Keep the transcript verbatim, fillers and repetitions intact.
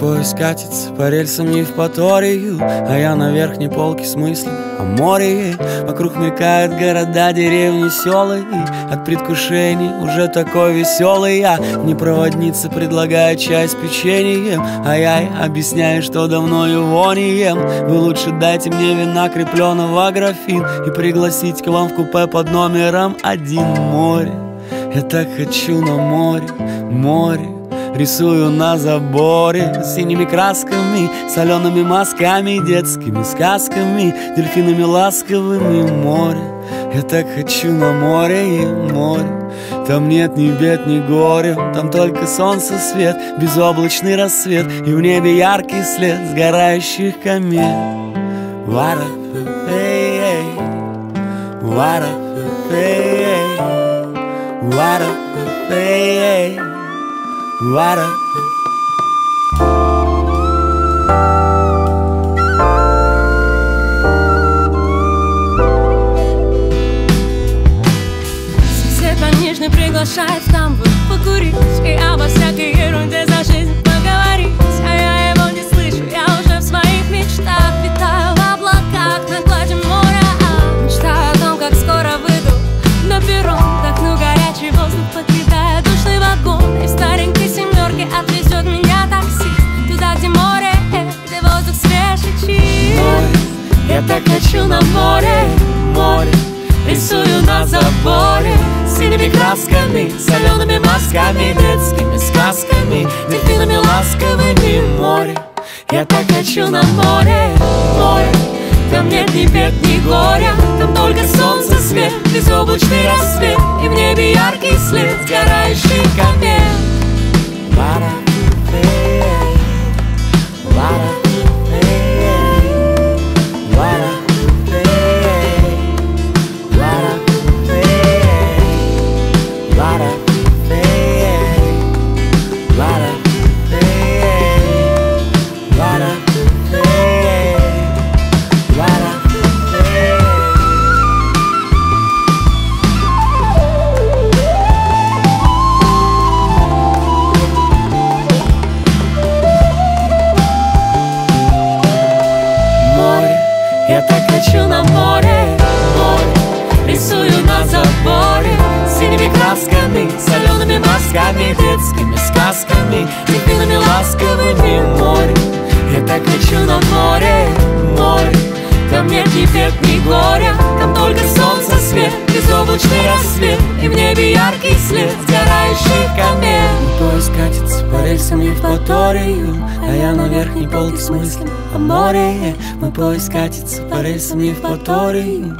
Мой поезд катится по рельсам Евпаторию, а я на верхней полке с мыслью о море. Вокруг мелькают города, деревни, села, и от предвкушений уже такой веселый я. Мне проводница предлагает чай с печеньем, а я ей объясняю, что давно его не ем. Вы лучше дайте мне вина крепленого графин и пригласить к вам в купе под номером один. Море, я так хочу на море, море. Рисую на заборе синими красками, солеными мазками, детскими сказками, дельфинами ласковыми. Море, я так хочу на море, и море. Там нет ни бед, ни горя, там только солнце, свет, безоблачный рассвет и в небе яркий след сгорающих комет. Вара-пэ-пэ-эй, вара-пэ-пэ-эй, вара-пэ-пэ-эй. Вара. Сусед нежно приглашает в тамбур покурить и обо всякой ерунде за жизнь поговорить, а я его не слышу, я уже в своих мечтах витаю в облаках на глади моря. А мечтаю о том, как скоро выйду на перрон, вдохну горячий воздух, покидая душный вагон, и в старенькой отвезет меня такси туда, где море, где воздух свежий, чист. Море, я так хочу на море, море. Рисую на заборе синими красками, солеными мазками, детскими сказками, дельфинами ласковыми. Море, я так хочу на море, море. Там нет ни бед, ни горя, там только солнце, свет, безоблачный рассвет и в небе яркий след сгорающий комет. Я так хочу на море, море. Рисую на заборе синими красками, солеными мазками, детскими сказками, дельфинами ласковыми. Море, я так хочу на море, море. Там нет ни бед, ни горя, там только солнце, свет, безоблачный рассвет и в небе яркий след сгорающий комет. Поезд катится по рельсам Евпаторию, а я на верхней полке с мыслью о море. Мой поезд катится по рельсам Евпаторию.